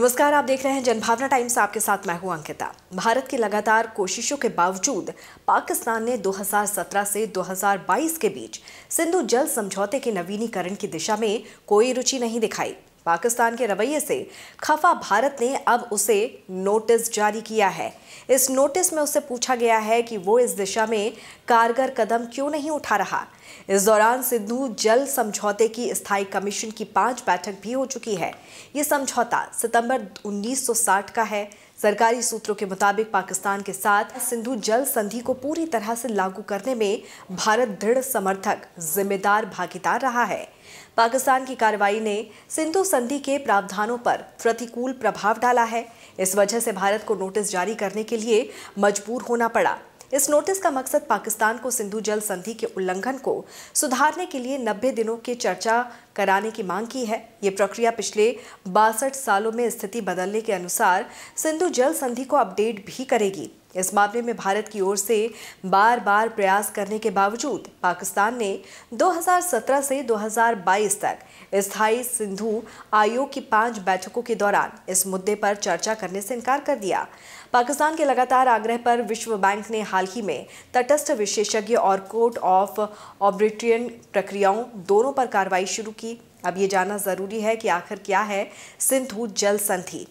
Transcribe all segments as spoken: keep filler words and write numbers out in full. नमस्कार, आप देख रहे हैं जनभावना टाइम्स। आपके साथ मैं हूं अंकिता। भारत की लगातार कोशिशों के बावजूद पाकिस्तान ने दो हज़ार सत्रह से दो हज़ार बाईस के बीच सिंधु जल समझौते के नवीनीकरण की दिशा में कोई रुचि नहीं दिखाई। पाकिस्तान के रवैये से खफा भारत ने अब उसे नोटिस जारी किया है। इस नोटिस में उससे पूछा गया है कि वो इस दिशा में कारगर कदम क्यों नहीं उठा रहा। इस दौरान सिंधु जल समझौते की स्थायी कमीशन की पांच बैठक भी हो चुकी है। ये समझौता सितंबर उन्नीस सौ साठ का है। सरकारी सूत्रों के मुताबिक पाकिस्तान के साथ सिंधु जल संधि को पूरी तरह से लागू करने में भारत दृढ़ समर्थक, जिम्मेदार भागीदार रहा है। पाकिस्तान की कार्रवाई ने सिंधु संधि के प्रावधानों पर प्रतिकूल प्रभाव डाला है। इस वजह से भारत को नोटिस जारी करने के लिए मजबूर होना पड़ा। इस नोटिस का मकसद पाकिस्तान को सिंधु जल संधि के उल्लंघन को सुधारने के लिए नब्बे दिनों की चर्चा कराने की मांग की है। ये प्रक्रिया पिछले बासठ सालों में स्थिति बदलने के अनुसार सिंधु जल संधि को अपडेट भी करेगी। इस मामले में भारत की ओर से बार बार प्रयास करने के बावजूद पाकिस्तान ने दो हज़ार सत्रह से दो हज़ार बाईस तक स्थायी सिंधु आयोग की पांच बैठकों के दौरान इस मुद्दे पर चर्चा करने से इनकार कर दिया। पाकिस्तान के लगातार आग्रह पर विश्व बैंक ने हाल ही में तटस्थ विशेषज्ञ और कोर्ट ऑफ आर्बिट्रेशन प्रक्रियाओं दोनों पर कार्रवाई शुरू की। अब ये जानना जरूरी है कि आखिर क्या है सिंधु जल संधि।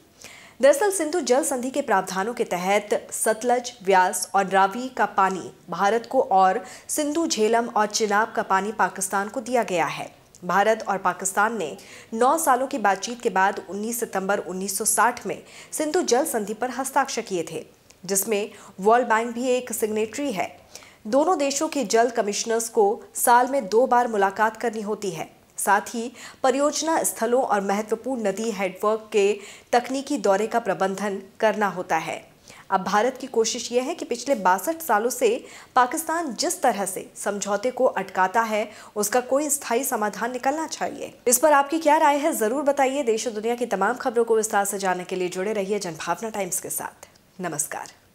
दरअसल सिंधु जल संधि के प्रावधानों के तहत सतलज, व्यास और रावी का पानी भारत को और सिंधु, झेलम और चिनाब का पानी पाकिस्तान को दिया गया है। भारत और पाकिस्तान ने नौ सालों की बातचीत के बाद उन्नीस सितंबर उन्नीस सौ साठ में सिंधु जल संधि पर हस्ताक्षर किए थे, जिसमें वर्ल्ड बैंक भी एक सिग्नेटरी है। दोनों देशों के जल कमिश्नर्स को साल में दो बार मुलाकात करनी होती है। साथ ही परियोजना स्थलों और महत्वपूर्ण नदी हेडवर्क के तकनीकी दौरे का प्रबंधन करना होता है। अब भारत की कोशिश यह है कि पिछले बासठ सालों से पाकिस्तान जिस तरह से समझौते को अटकाता है, उसका कोई स्थायी समाधान निकलना चाहिए। इस पर आपकी क्या राय है, जरूर बताइए। देश और दुनिया की तमाम खबरों को विस्तार से जानने के लिए जुड़े रहिए जनभावना टाइम्स के साथ। नमस्कार।